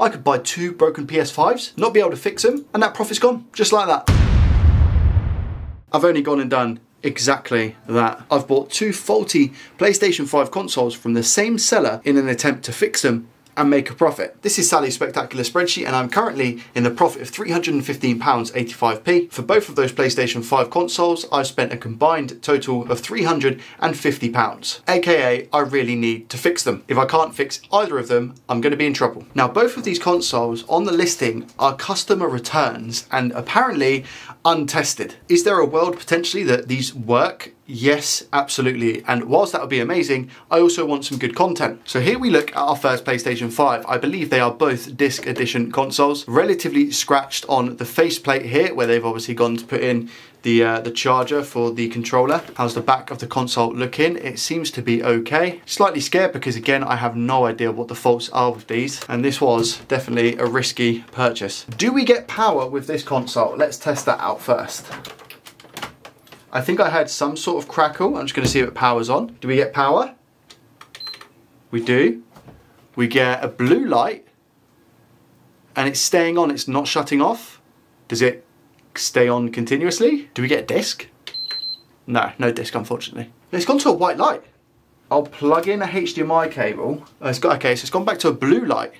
I could buy two broken PS5s, not be able to fix them, and that profit's gone, just like that. I've only gone and done exactly that. I've bought two faulty PlayStation 5 consoles from the same seller in an attempt to fix them and make a profit. This is Sally's Spectacular Spreadsheet, and I'm currently in the profit of £315.85. For both of those PlayStation 5 consoles, I've spent a combined total of £350, aka I really need to fix them. If I can't fix either of them, I'm gonna be in trouble. Now, both of these consoles on the listing are customer returns and apparently untested. Is there a world potentially that these work? Yes, absolutely. And whilst that would be amazing, I also want some good content. So here we look at our first PlayStation 5. I believe they are both disc edition consoles, relatively scratched on the faceplate here, where they've obviously gone to put in the charger for the controller. How's the back of the console looking? It seems to be okay. Slightly scared because, again, I have no idea what the faults are with these. And this was definitely a risky purchase. Do we get power with this console? Let's test that out first. I think I had some sort of crackle. I'm just gonna see if it powers on. Do we get power? We do. We get a blue light and it's staying on, it's not shutting off. Does it stay on continuously? Do we get a disc? No, no disc, unfortunately. It's gone to a white light. I'll plug in a HDMI cable. Okay, so it's gone back to a blue light.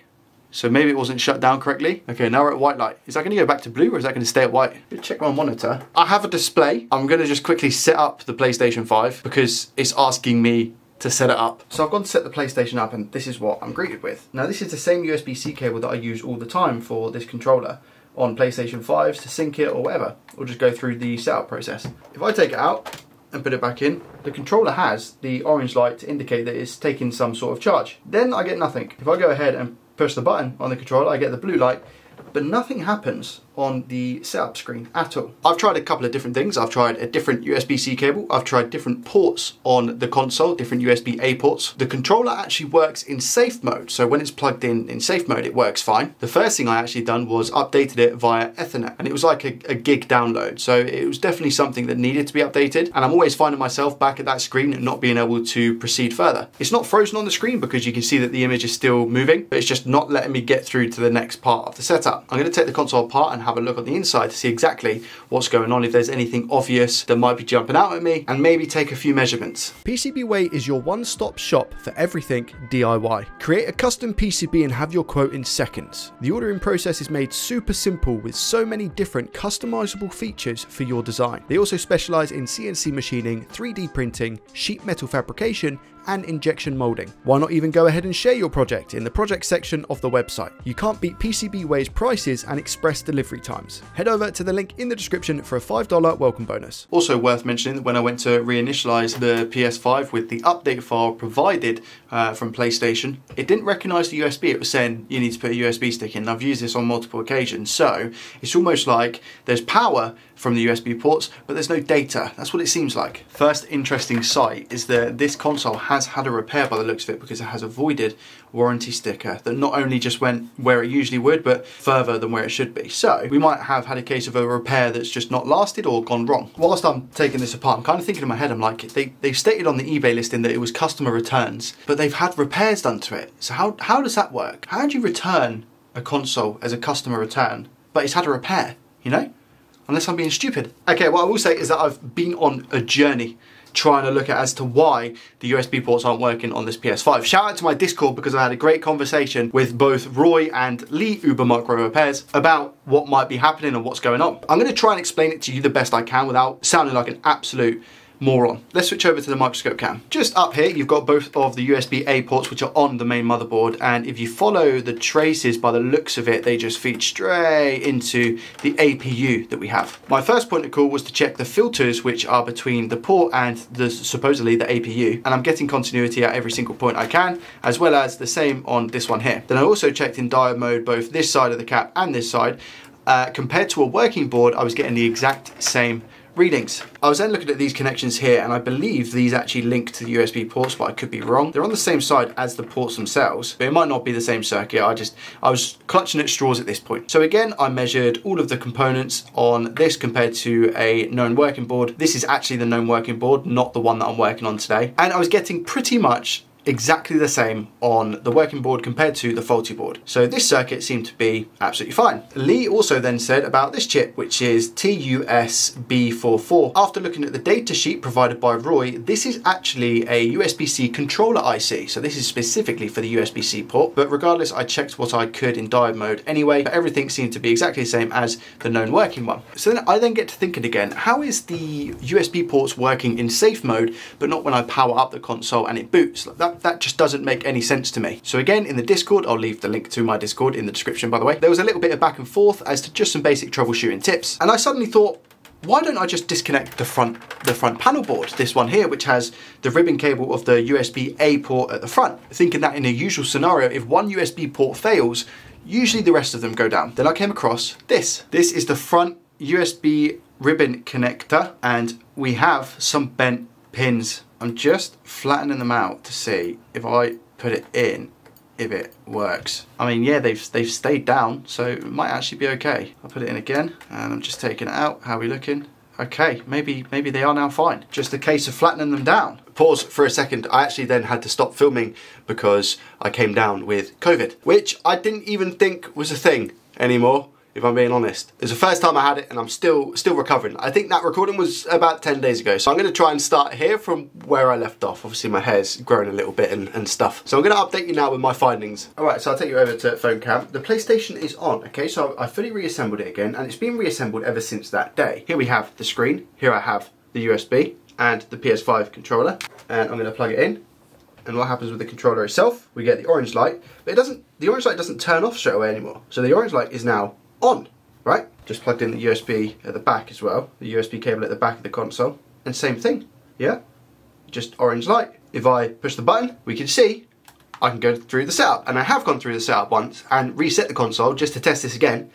So maybe it wasn't shut down correctly. Okay, now we're at white light. Is that gonna go back to blue or is that gonna stay at white? Check my monitor. I have a display. I'm gonna just quickly set up the PlayStation 5 because it's asking me to set it up. So I've gone to set the PlayStation up and this is what I'm greeted with. Now this is the same USB-C cable that I use all the time for this controller on PlayStation 5s to sync it or whatever. We'll just go through the setup process. If I take it out and put it back in, the controller has the orange light to indicate that it's taking some sort of charge. Then I get nothing. If I go ahead and push the button on the controller, I get the blue light, but nothing happens on the setup screen at all. I've tried a couple of different things. I've tried a different USB-C cable. I've tried different ports on the console, different USB-A ports. The controller actually works in safe mode. So when it's plugged in safe mode, it works fine. The first thing I actually done was updated it via Ethernet, and it was like a gig download. So it was definitely something that needed to be updated. And I'm always finding myself back at that screen and not being able to proceed further. It's not frozen on the screen because you can see that the image is still moving, but it's just not letting me get through to the next part of the setup. I'm gonna take the console apart and have a look on the inside to see exactly what's going on, if there's anything obvious that might be jumping out at me, and maybe take a few measurements. PCBWay is your one-stop shop for everything DIY. Create a custom PCB and have your quote in seconds. The ordering process is made super simple with so many different customizable features for your design. They also specialize in CNC machining, 3D printing, sheet metal fabrication, and injection molding. Why not even go ahead and share your project in the project section of the website? You can't beat PCBWay's prices and express delivery times. Head over to the link in the description for a $5 welcome bonus. Also worth mentioning that when I went to reinitialize the PS5 with the update file provided from PlayStation, it didn't recognize the USB. It was saying you need to put a USB stick in. And I've used this on multiple occasions. So it's almost like there's power from the USB ports, but there's no data. That's what it seems like. First interesting sight is that this console has had a repair by the looks of it, because it has a voided warranty sticker that not only just went where it usually would, but further than where it should be. So we might have had a case of a repair that's just not lasted or gone wrong. Whilst I'm taking this apart, I'm kind of thinking in my head, I'm like, they've stated on the eBay listing that it was customer returns, but they've had repairs done to it. So how does that work? How do you return a console as a customer return, but it's had a repair, you know? Unless I'm being stupid. Okay, what I will say is that I've been on a journey trying to look at as to why the USB ports aren't working on this PS5. Shout out to my Discord, because I had a great conversation with both Roy and Lee, Uber Micro Repairs, about what might be happening and what's going on. I'm gonna try and explain it to you the best I can without sounding like an absolute moron. Let's switch over to the microscope cam. Just up here, you've got both of the USB-A ports, which are on the main motherboard. And if you follow the traces by the looks of it, they just feed straight into the APU that we have. My first point of call was to check the filters, which are between the port and the supposedly the APU. And I'm getting continuity at every single point I can, as well as the same on this one here. Then I also checked in diode mode, both this side of the cap and this side. Compared to a working board, I was getting the exact same readings. I was then looking at these connections here, and I believe these actually link to the USB ports, but I could be wrong. They're on the same side as the ports themselves, but it might not be the same circuit. I was clutching at straws at this point. So again, I measured all of the components on this compared to a known working board. This is actually the known working board, not the one that I'm working on today. And I was getting pretty much exactly the same on the working board compared to the faulty board. So this circuit seemed to be absolutely fine. Lee also then said about this chip, which is TUSB44. After looking at the data sheet provided by Roy, this is actually a USB-C controller IC. So this is specifically for the USB-C port, but regardless, I checked what I could in diode mode anyway, but everything seemed to be exactly the same as the known working one. So then I then get to thinking again, how is the USB ports working in safe mode, but not when I power up the console and it boots? That just doesn't make any sense to me. So again, in the Discord, I'll leave the link to my Discord in the description, by the way, there was a little bit of back and forth as to just some basic troubleshooting tips. And I suddenly thought, why don't I just disconnect the front panel board, this one here, which has the ribbon cable of the USB-A port at the front, thinking that in a usual scenario, if one USB port fails, usually the rest of them go down. Then I came across this. This is the front USB ribbon connector, and we have some bent pins. I'm just flattening them out to see if I put it in, if it works. I mean, yeah, they've stayed down, so it might actually be okay. I'll put it in again, and I'm just taking it out. How are we looking? Okay, maybe they are now fine. Just a case of flattening them down. Pause for a second. I actually then had to stop filming because I came down with COVID, which I didn't even think was a thing anymore, if I'm being honest. It was the first time I had it and I'm still recovering. I think that recording was about 10 days ago. So I'm gonna try and start here from where I left off. Obviously my hair's grown a little bit and stuff. So I'm gonna update you now with my findings. All right, so I'll take you over to phone cam. The PlayStation is on, okay? So I fully reassembled it again and it's been reassembled ever since that day. Here we have the screen. Here I have the USB and the PS5 controller. And I'm gonna plug it in. And what happens with the controller itself? We get the orange light, but it doesn't, the orange light doesn't turn off straight away anymore. So the orange light is now on, right? Just plugged in the USB at the back as well, the USB cable at the back of the console, and same thing, yeah? Just orange light. If I push the button, we can see I can go through the setup, and I have gone through the setup once and reset the console just to test this again,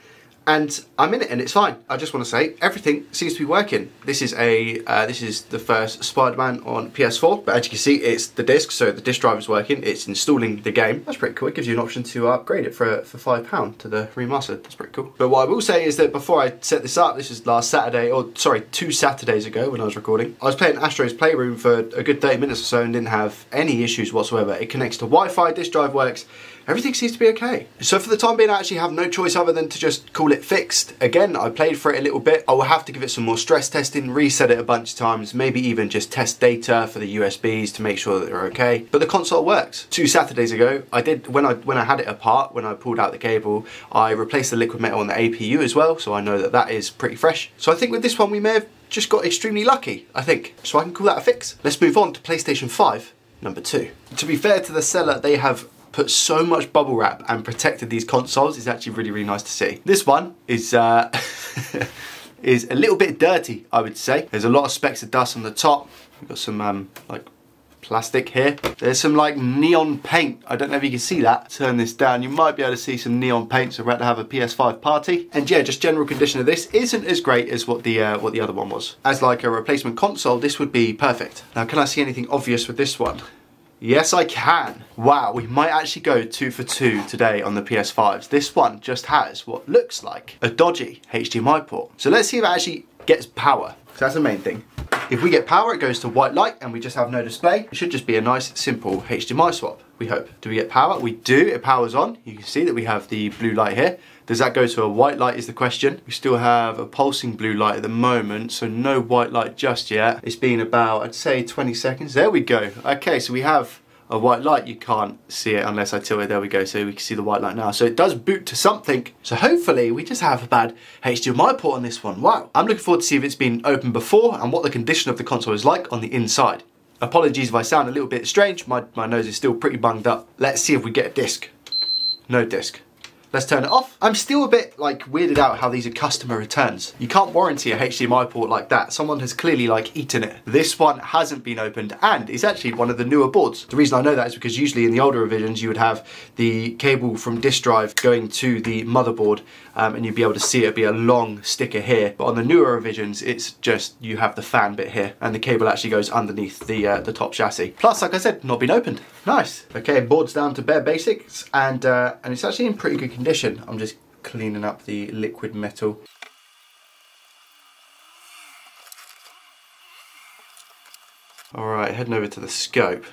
and I'm in it and it's fine. I just want to say everything seems to be working. This is a this is the first Spider-Man on PS4, but as you can see, it's the disc, so the disc drive is working. It's installing the game. That's pretty cool. It gives you an option to upgrade it for £5 to the remastered. That's pretty cool. But what I will say is that before I set this up, this is last Saturday, or sorry, 2 Saturdays ago when I was recording, I was playing Astro's Playroom for a good 30 minutes or so and didn't have any issues whatsoever. It connects to Wi-Fi, disc drive works, everything seems to be okay. So for the time being, I actually have no choice other than to just call it fixed. Again, I played for it a little bit. I will have to give it some more stress testing, reset it a bunch of times, maybe even just test data for the USBs to make sure that they're okay. But the console works. 2 Saturdays ago, I did, when I had it apart, when I pulled out the cable, I replaced the liquid metal on the APU as well, so I know that that is pretty fresh. So I think with this one, we may have just got extremely lucky, I think. So I can call that a fix. Let's move on to PlayStation 5, number 2. To be fair to the seller, they have put so much bubble wrap and protected these consoles. It's actually really, really nice to see. This one is is a little bit dirty, I would say. There's a lot of specks of dust on the top. We've got some like plastic here. There's some like neon paint. I don't know if you can see that. Turn this down. You might be able to see some neon paint. So we're about to have a PS5 party. And yeah, just general condition of this isn't as great as what the other one was. As like a replacement console, this would be perfect. Now, can I see anything obvious with this one? Yes, I can. Wow, we might actually go 2 for 2 today on the PS5s. This one just has what looks like a dodgy HDMI port. So let's see if it actually gets power. So that's the main thing. If we get power, it goes to white light and we just have no display. It should just be a nice, simple HDMI swap, we hope. Do we get power? We do, it powers on. You can see that we have the blue light here. Does that go to a white light is the question. We still have a pulsing blue light at the moment, so no white light just yet. It's been about, I'd say 20 seconds. There we go. Okay, so we have a white light. You can't see it unless I tilt it. There we go, so we can see the white light now. So it does boot to something. So hopefully we just have a bad HDMI port on this one. Wow. I'm looking forward to see if it's been opened before and what the condition of the console is like on the inside. Apologies if I sound a little bit strange. My nose is still pretty bunged up. Let's see if we get a disc. No disc. Let's turn it off. I'm still a bit like weirded out how these are customer returns. You can't warranty a HDMI port like that. Someone has clearly like eaten it. This one hasn't been opened and it's actually one of the newer boards. The reason I know that is because usually in the older revisions you would have the cable from disk drive going to the motherboard and you'd be able to see it be a long sticker here. But on the newer revisions, it's just you have the fan bit here and the cable actually goes underneath the top chassis. Plus, like I said, not been opened. Nice. Okay, board's down to bare basics and it's actually in pretty good condition. I'm just cleaning up the liquid metal. All right, heading over to the scope.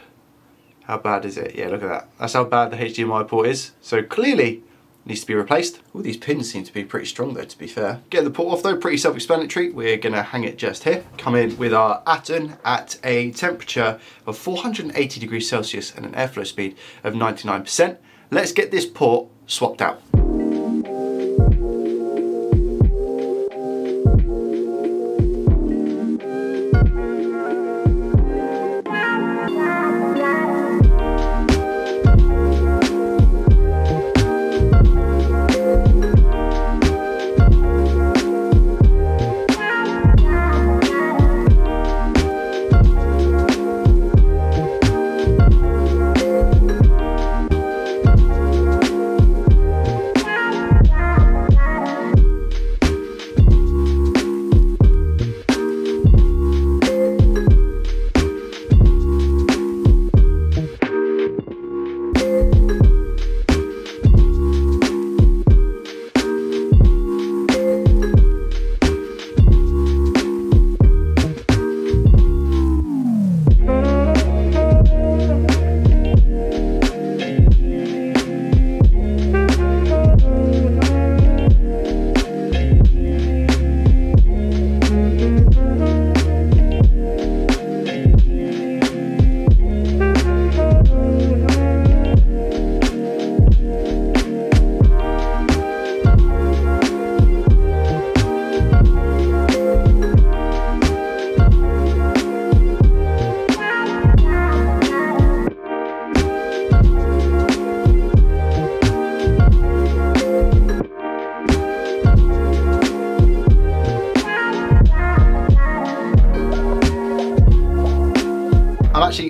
How bad is it? Yeah, look at that. That's how bad the HDMI port is. So clearly needs to be replaced. All these pins seem to be pretty strong though, to be fair. Get the port off though, pretty self-explanatory. We're gonna hang it just here. Come in with our Atom at a temperature of 480 degrees Celsius and an airflow speed of 99%. Let's get this port swapped out.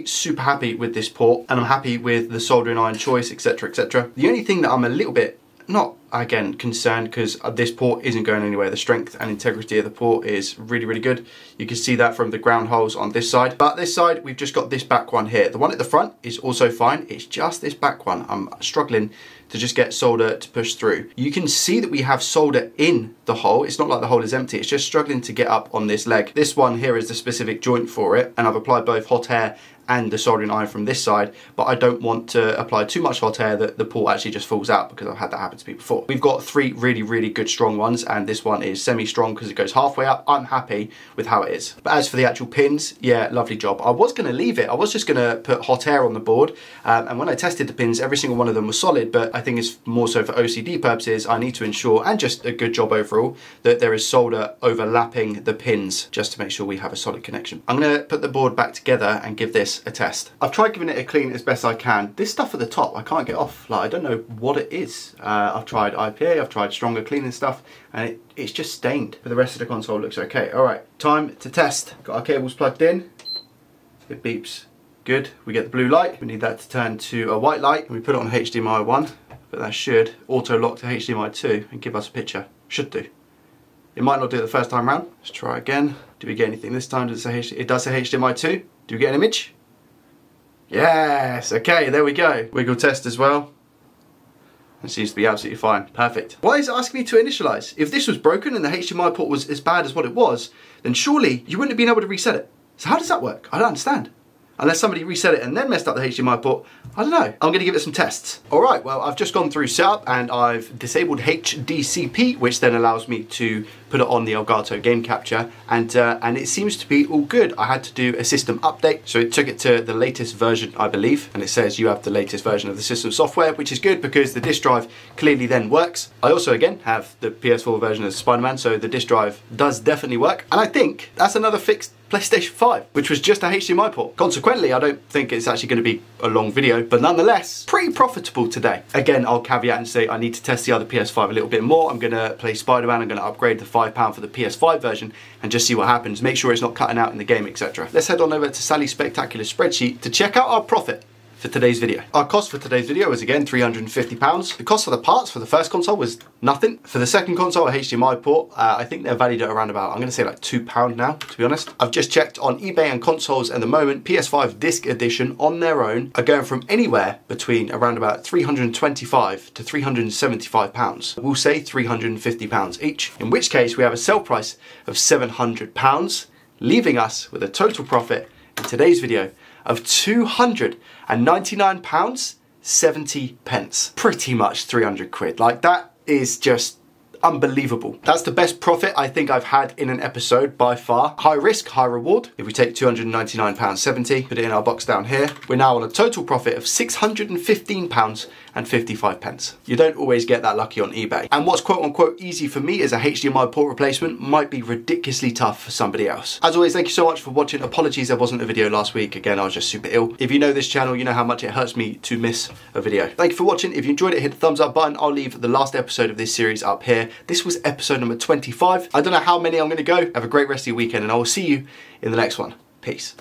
Super happy with this port, and I'm happy with the soldering iron choice, etc, etc. The only thing that I'm a little bit, not again concerned, because this port isn't going anywhere. The strength and integrity of the port is really, really good. You can see that from the ground holes on this side. But this side, we've just got this back one here. The one at the front is also fine. It's just this back one. I'm struggling to just get solder to push through. You can see that we have solder in the hole. It's not like the hole is empty. It's just struggling to get up on this leg. This one here is the specific joint for it, and I've applied both hot air and the soldering iron from this side, but I don't want to apply too much hot air that the port actually just falls out, because I've had that happen to me before. We've got three really, really good strong ones, and this one is semi-strong because it goes halfway up. I'm happy with how it is. But as for the actual pins, yeah, lovely job. I was gonna leave it. I was just gonna put hot air on the board, and when I tested the pins, every single one of them was solid, but I think it's more so for OCD purposes. I need to ensure, and just a good job overall, that there is solder overlapping the pins, just to make sure we have a solid connection. I'm gonna put the board back together and give this a test. I've tried giving it a clean as best I can. This stuff at the top, I can't get off. Like, I don't know what it is. I've tried IPA, I've tried stronger cleaning stuff, and it's just stained. But the rest of the console looks okay. All right, time to test. Got our cables plugged in. It beeps. Good, we get the blue light. We need that to turn to a white light, and we put it on HDMI 1, but that should auto-lock to HDMI 2 and give us a picture. Should do. It might not do it the first time round. Let's try again. Do we get anything this time? Does it say, it does say HDMI 2. Do we get an image? Yes, okay, there we go. Wiggle test as well. It seems to be absolutely fine, perfect. Why is it asking me to initialize? If this was broken and the HDMI port was as bad as what it was, then surely you wouldn't have been able to reset it. So how does that work? I don't understand. Unless somebody reset it and then messed up the HDMI port, I don't know. I'm gonna give it some tests. All right, well, I've just gone through setup and I've disabled HDCP, which then allows me to put it on the Elgato game capture, and it seems to be all good. I had to do a system update, so it took it to the latest version, I believe, and it says you have the latest version of the system software, which is good because the disk drive clearly then works. I also, again, have the PS4 version of Spider-Man, so the disk drive does definitely work, and I think that's another fixed PlayStation 5, which was just a HDMI port. Consequently, I don't think it's actually going to be a long video, but nonetheless, pretty profitable today. Again, I'll caveat and say I need to test the other PS5 a little bit more. I'm going to play Spider-Man, I'm going to upgrade the £5 for the PS5 version and just see what happens. Make sure it's not cutting out in the game, etc. Let's head on over to Sally's Spectacular Spreadsheet to check out our profit for today's video. Our cost for today's video was again £350. The cost for the parts for the first console was nothing. For the second console, a HDMI port, I think they're valued at around about, I'm gonna say like £2 now, to be honest. I've just checked on eBay and consoles at the moment, PS5 disc edition on their own are going from anywhere between around about £325 to £375. We'll say £350 each, in which case we have a sale price of £700, leaving us with a total profit in today's video of £299.70. Pretty much 300 quid. Like, that is just unbelievable. That's the best profit I think I've had in an episode by far. High risk, high reward. If we take £299.70, put it in our box down here, we're now on a total profit of £615.55. You don't always get that lucky on eBay. And what's quote unquote easy for me as a HDMI port replacement might be ridiculously tough for somebody else. As always, thank you so much for watching. Apologies there wasn't a video last week. Again, I was just super ill. If you know this channel, you know how much it hurts me to miss a video. Thank you for watching. If you enjoyed it, hit the thumbs up button. I'll leave the last episode of this series up here. This was episode number 25. I don't know how many I'm going to go. Have a great rest of your weekend and I will see you in the next one. Peace.